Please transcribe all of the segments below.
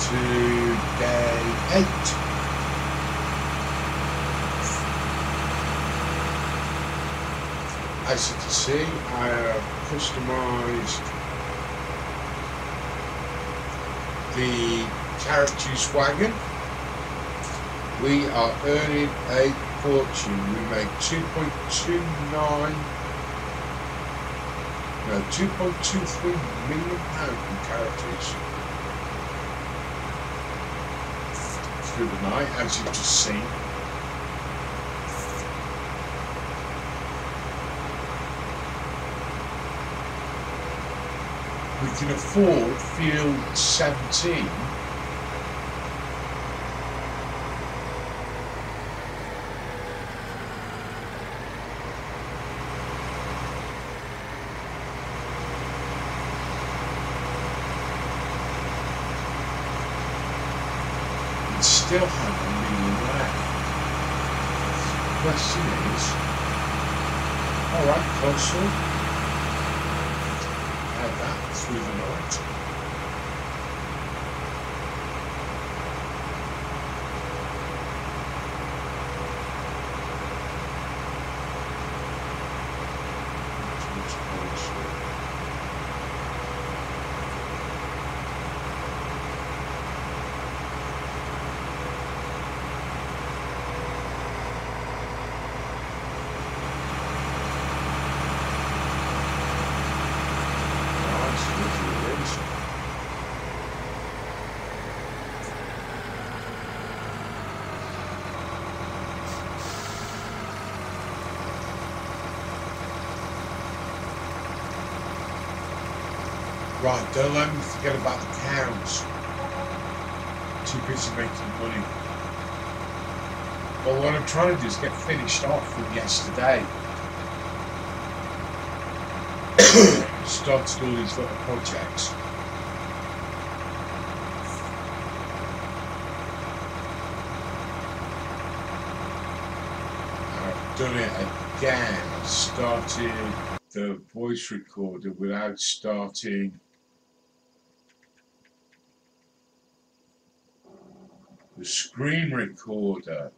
to day 8. As you can see, I have customised the character's wagon. We are earning a fortune. We make 2.23 million pounds in characters through the night, as you just seen. We can afford field 17 and still have £1 million left. The question is, alright, console. Through the night. Right, don't let me forget about the cows. Too busy making money. But what I'm trying to do is get finished off from yesterday. Started all these little projects. I've done it again. I started the voice recorder without starting the screen recorder.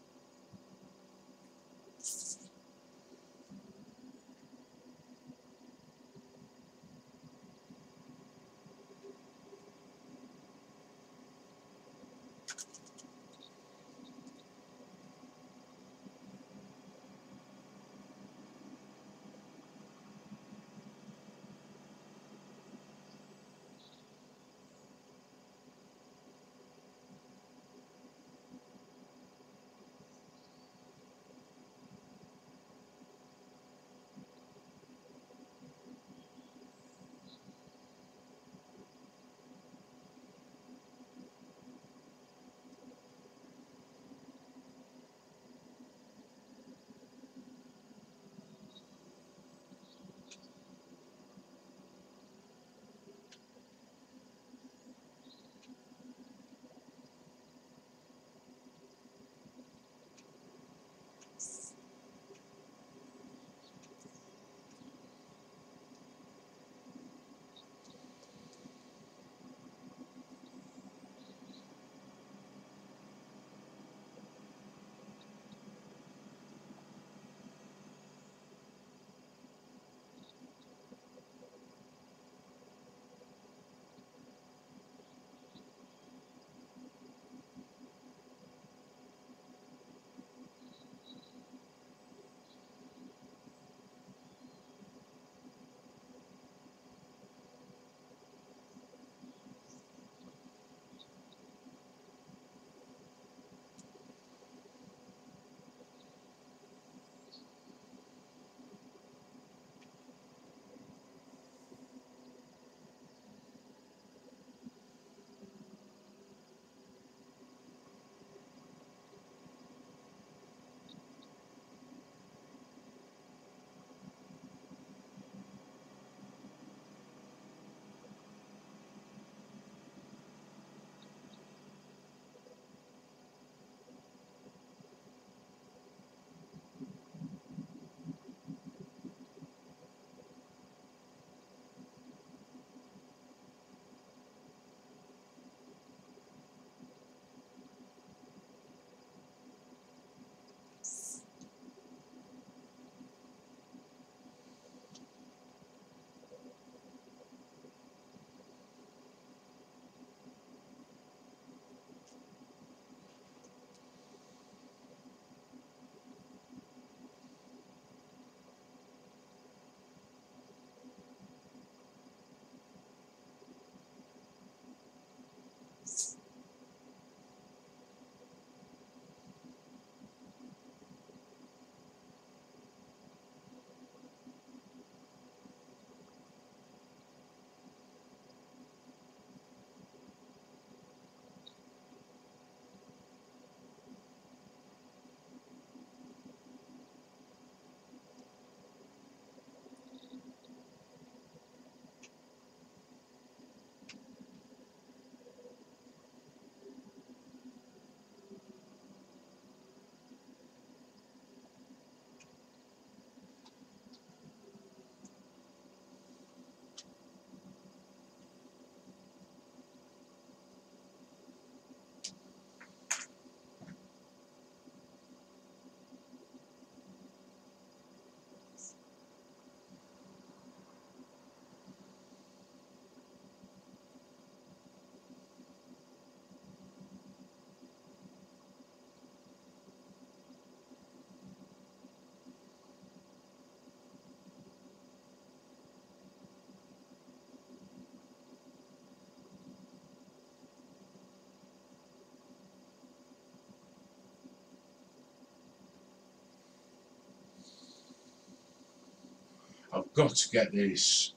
I've got to get this.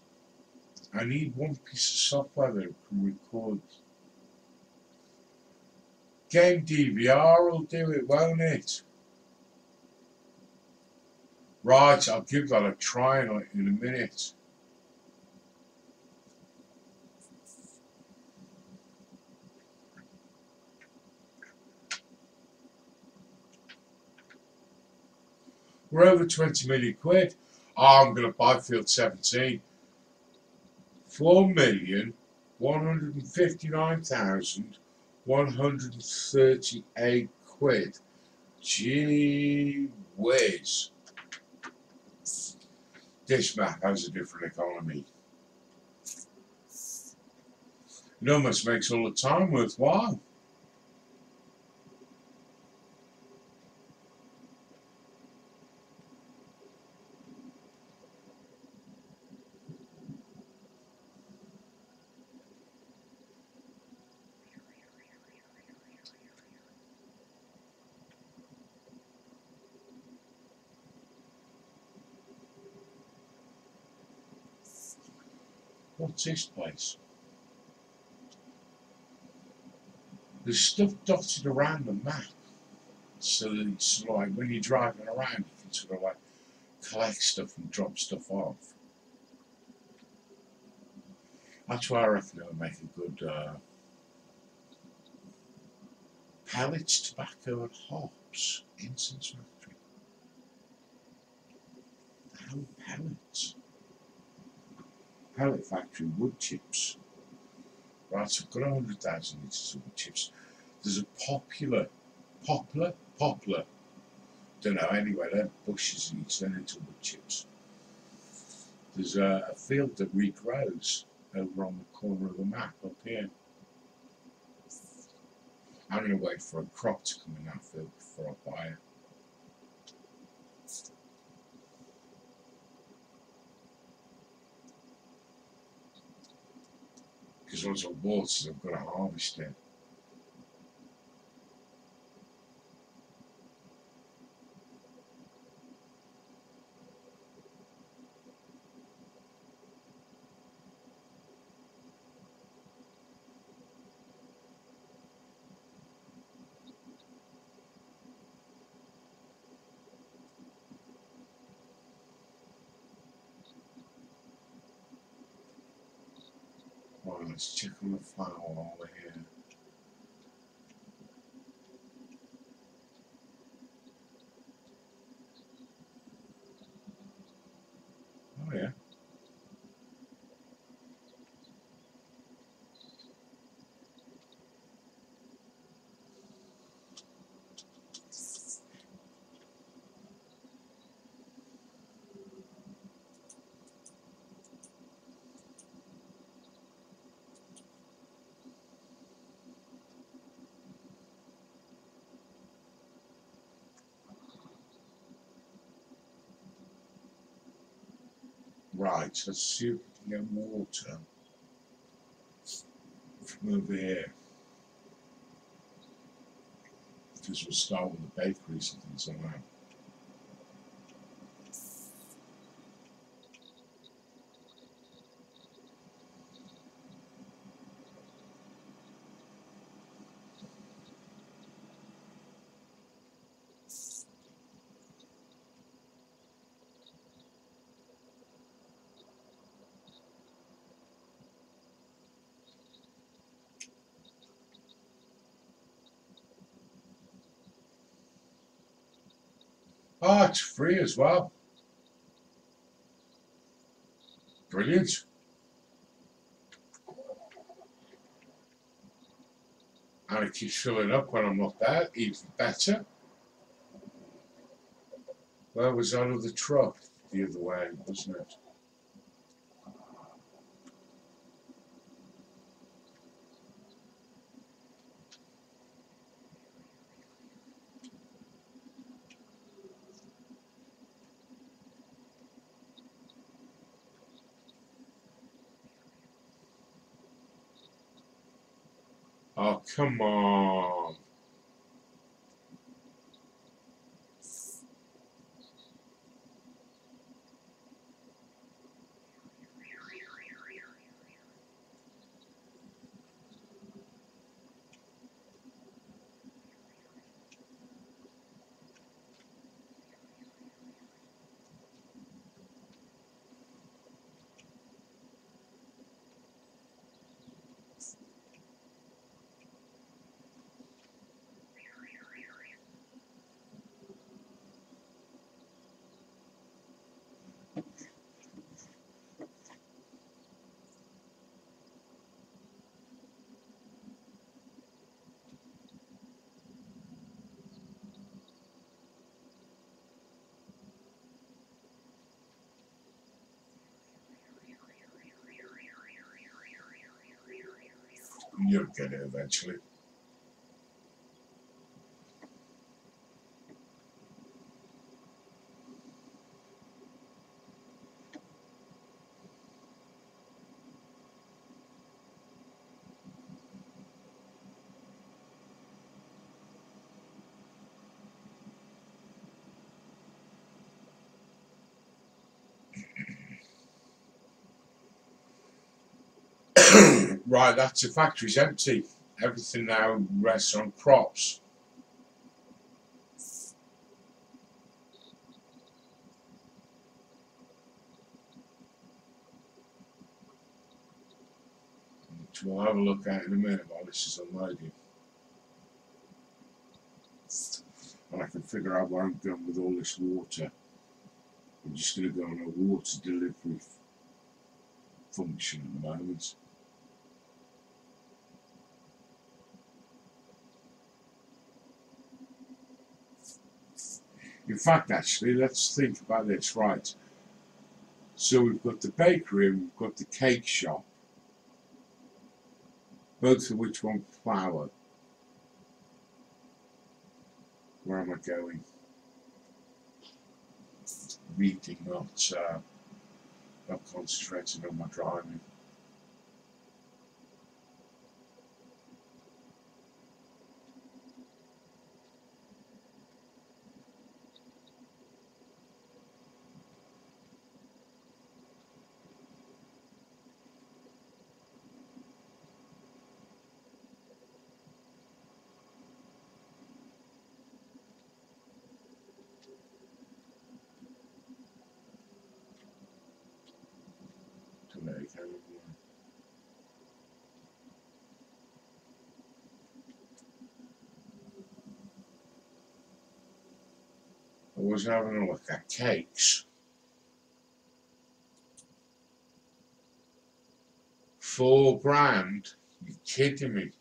I need one piece of software that can record. Game DVR will do it, won't it? Right, I'll give that a try in a minute. We're over 20 million quid. Oh, I'm going to buy field 17. 4,159,138 quid. Gee whiz. This map has a different economy. It almost makes all the time worthwhile. What's this place? There's stuff dotted around the map, so that it's like when you're driving around, you can sort of like collect stuff and drop stuff off. That's why I reckon it would make a good pellets, tobacco, and hops incense factory. How pellets? Pellet factory, wood chips. Right, so I've got 100,000 litres of wood chips. There's a poplar. Don't know, anyway, they're bushes and it's turned into wood chips. There's a field that regrows over on the corner of the map up here. I'm going to wait for a crop to come in that field before I buy it. Because once I've watered, I've got to harvest it. Right, let's check on the file over here. Oh yeah. Right, let's see if we can get water from over here. Because we'll start with the bakeries and things like that. Oh, it's free as well. Brilliant. And it keeps filling up when I'm not there, even better. Where was that other truck? The other way, wasn't it? Oh, come on. You'll get it eventually. Right, that's the factory's empty. Everything now rests on crops. Which we'll have a look at in a minute while this is unloading. And I can figure out where I'm going with all this water. I'm just going to go on a water delivery function at the moment. In fact, actually, let's think about this, right? So we've got the bakery and we've got the cake shop, both of which want flour. Where am I going? Reading, not concentrating on my driving. I was having a look at cakes. 4 grand? You're kidding me.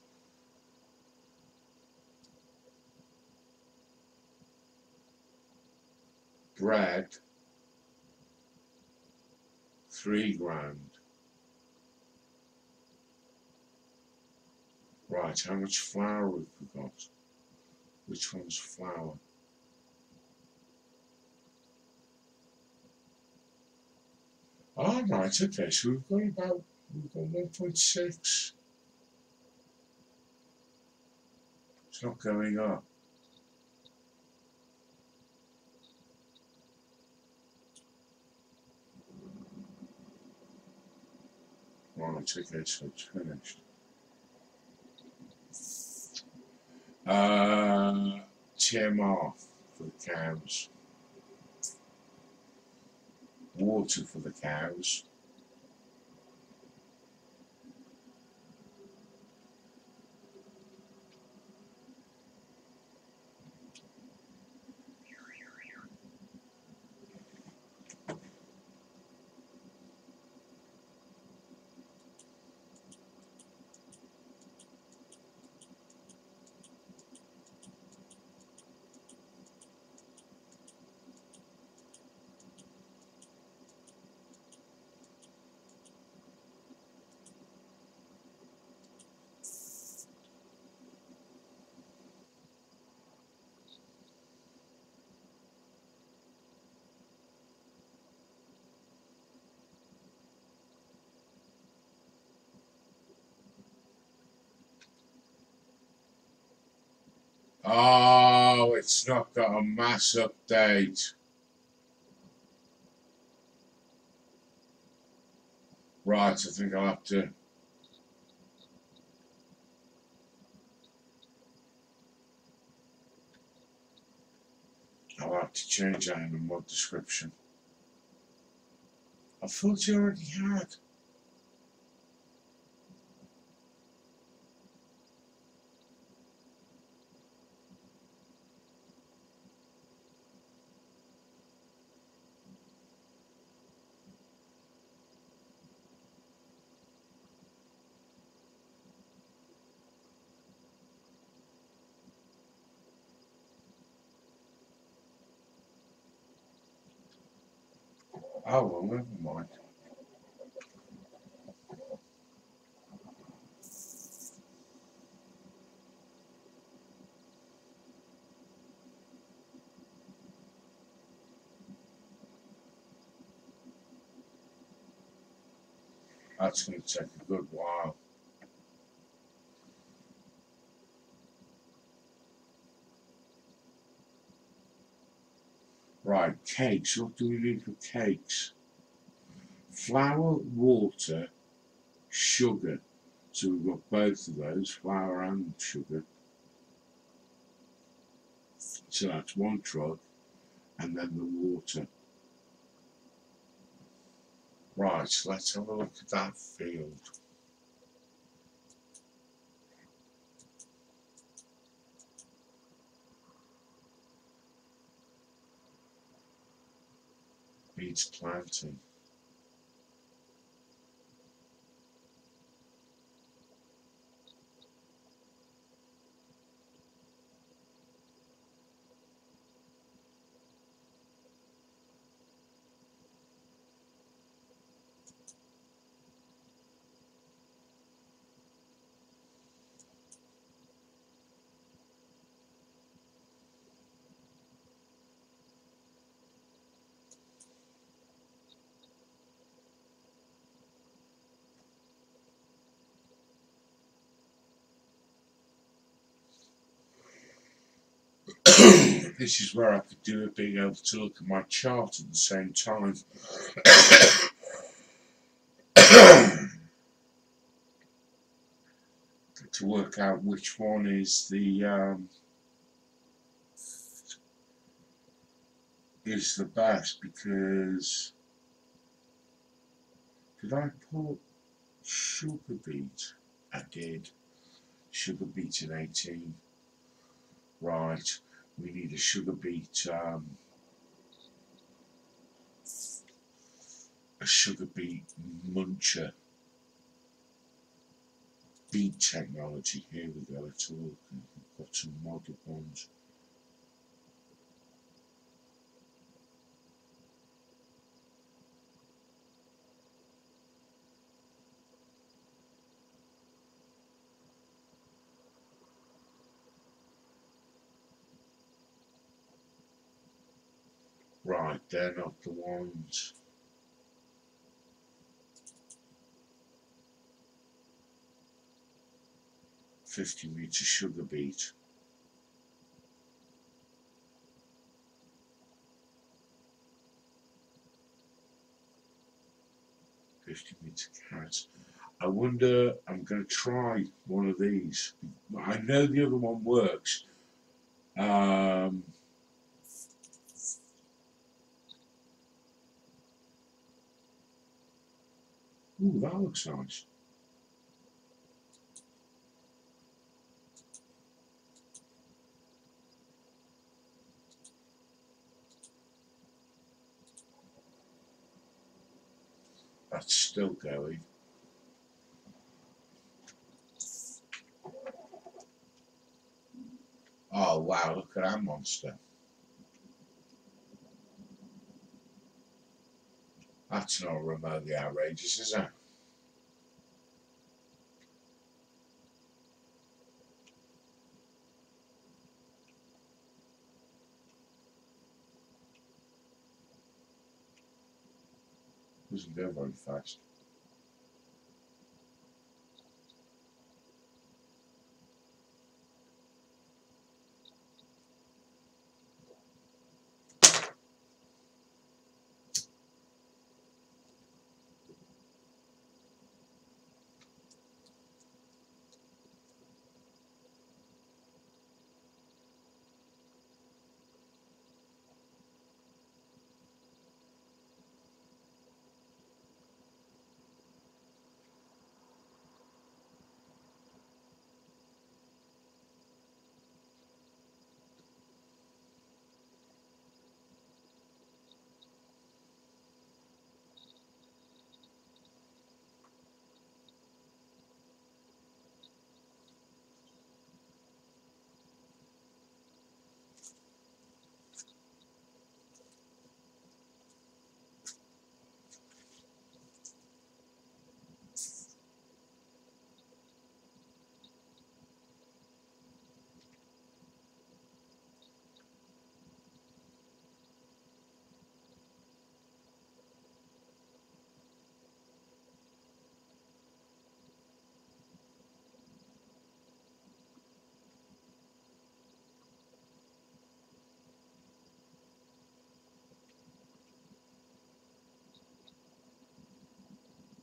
Bread. 3 grand. Right, how much flour have we got? Which one's flour? Oh, right, okay, so we've got about 1.6. It's not going up. Right, okay, so it's finished. TMR for the cows, water for the cows, oh, it's not got a mass update. Right, I think I'll have to. I'll have to change that in the mod description. I thought you already had. Oh, well, never mind. That's going to take a good while. Right, cakes. What do we do for cakes? Flour, water, sugar. So we've got both of those, flour and sugar. So that's one truck, and then the water. Right, so let's have a look at that field. Needs planting. This is where I could do it, being able to look at my chart at the same time. To work out which one is the best, because did I put sugar beet? I did. Sugar beet in 18. Right. We need a sugar beet, muncher. Beet technology. Here we go. Let's look. We've got some model ones. Right, they're not the ones. $50 sugar beet. $50 carrots. I wonder, I'm going to try one of these. I know the other one works. Ooh, that looks nice. That's still going. Oh wow, look at that monster. That's not remotely outrageous, is it? Doesn't go very fast.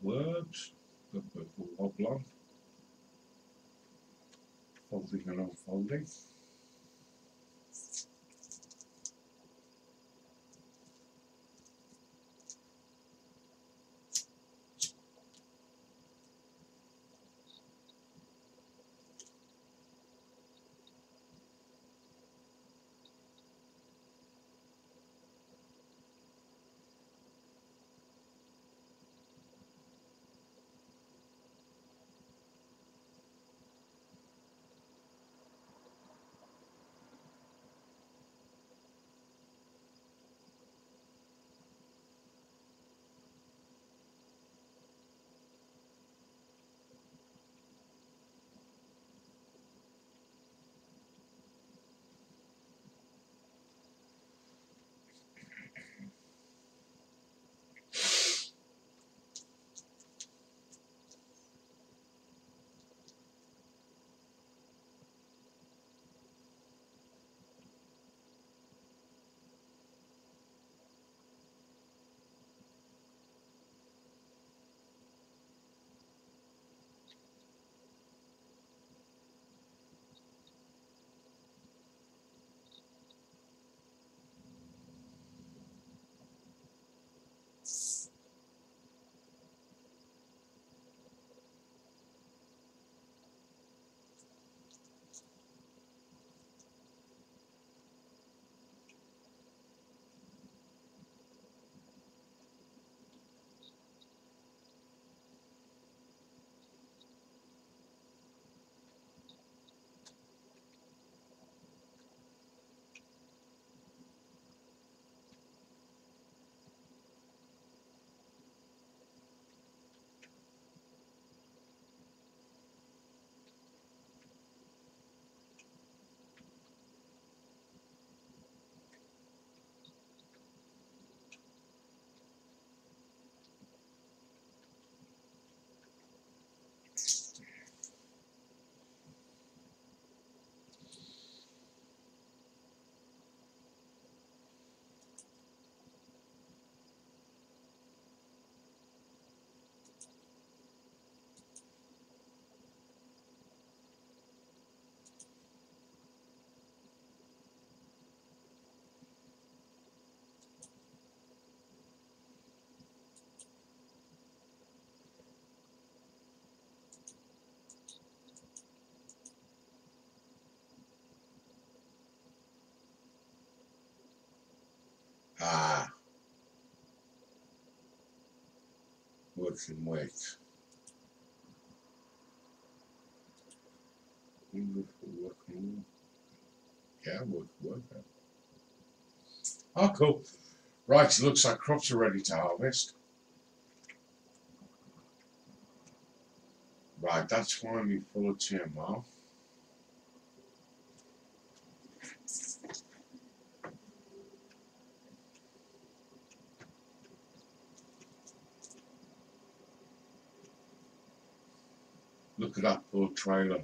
Word. Hopla. Folding and unfolding. Working weight. Working. Yeah, work. Oh, cool. Right, it looks like crops are ready to harvest. Right, that's finally full of TMR. Look at that poor trailer.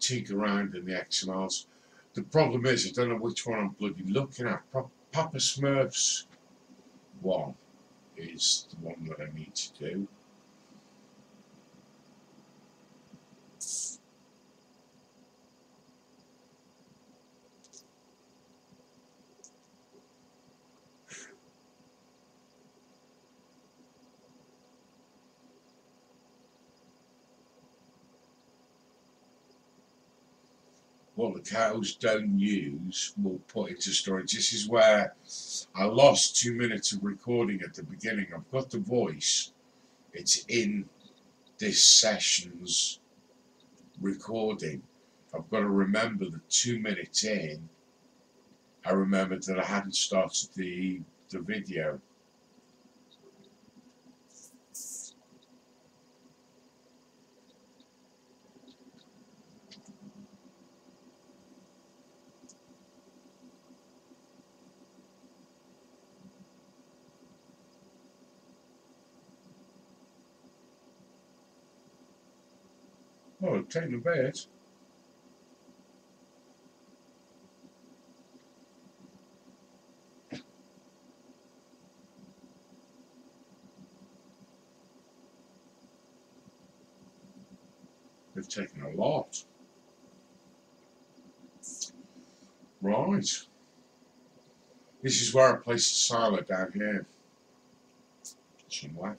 Tink around in the XMRs. The problem is, I don't know which one I'm bloody looking at. Papa Smurf's one is the one that I need to do. What the cows don't use will put into storage. This is where I lost 2 minutes of recording at the beginning. I've got the voice. It's in this session's recording. I've got to remember that 2 minutes in, I remembered that I hadn't started the video. Oh, I'm taking a bit. They've taken a lot. Right. This is where I placed the silo down here. Somewhere.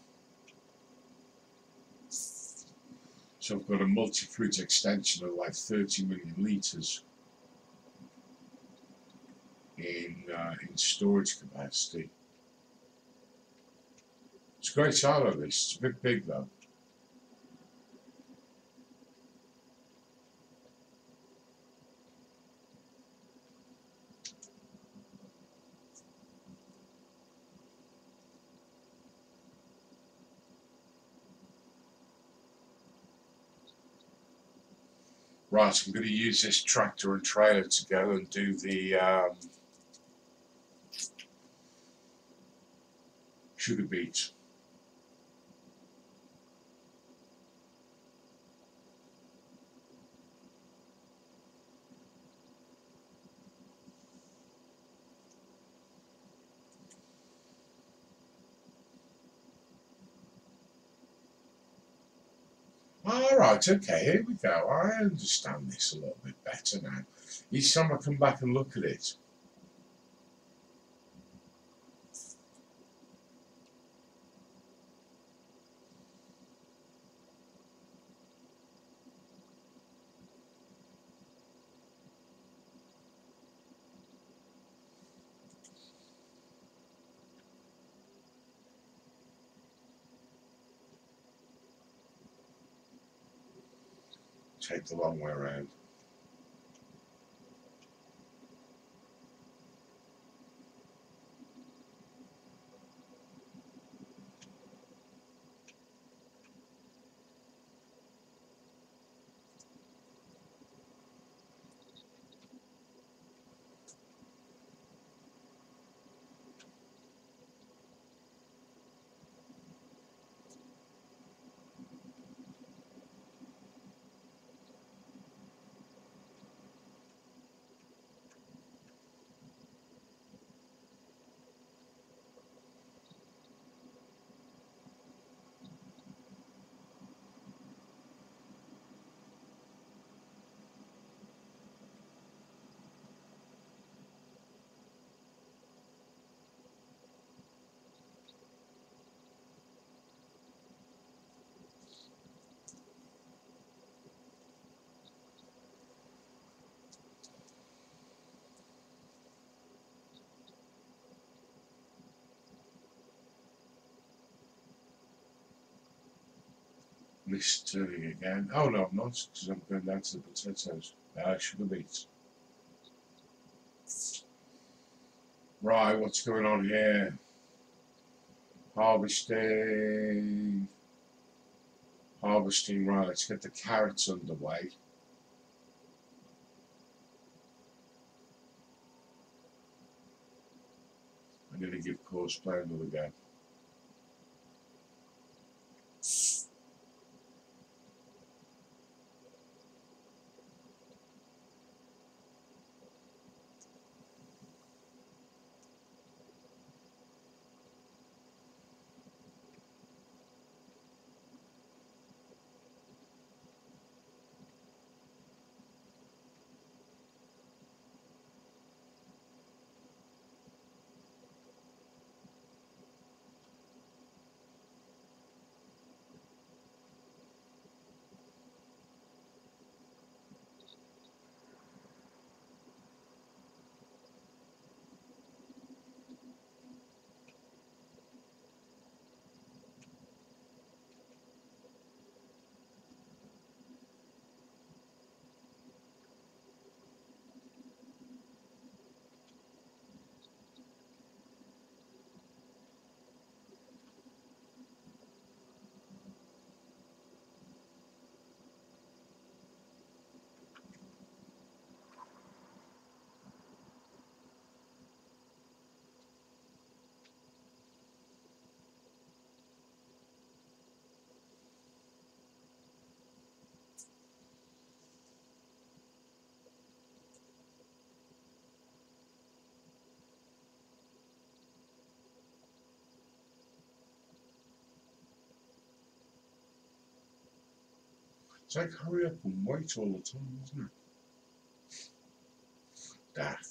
So I've got a multi-fruit extension of like 30 million litres in storage capacity. It's a great silo this, it's a bit big though. Right, I'm going to use this tractor and trailer together and do the sugar beet. Alright, okay, here we go. I understand this a little bit better now. Each time I come back and look at it. Take the long way around. This turning again. Oh no, I'm not, because I'm going down to the potatoes. Sugar beets. Right, what's going on here? Harvesting. Harvesting, right, let's get the carrots underway. I'm going to give courseplay another go. It's like hurry up and wait all the time, isn't it? Daft.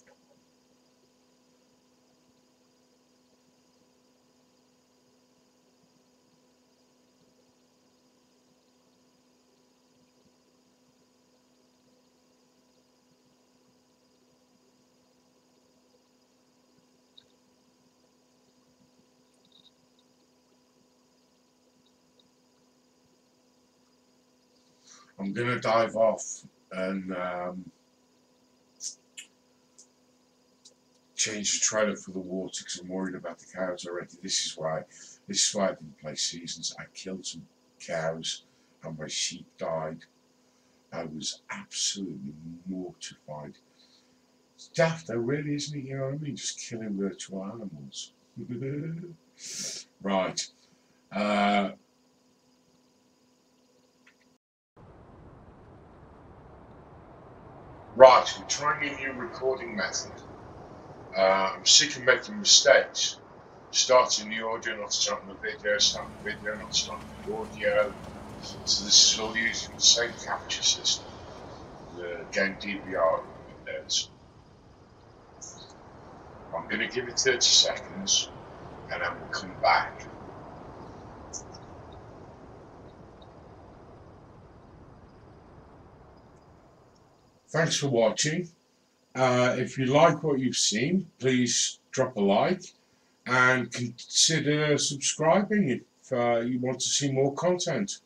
I'm going to dive off and change the trailer for the water because I'm worried about the cows already. This is why I didn't play Seasons. I killed some cows and my sheep died. I was absolutely mortified. It's daft though, really, isn't it? You know what I mean? Just killing virtual animals. Right. Right, we're trying a new recording method. I'm sick of making mistakes. Starting the audio, not starting the video, starting the video, not starting the audio. So this is all using the same capture system, the Game DVR Windows. I'm going to give it 30 seconds and then we'll come back. Thanks for watching. If you like what you've seen, please drop a like and consider subscribing if you want to see more content.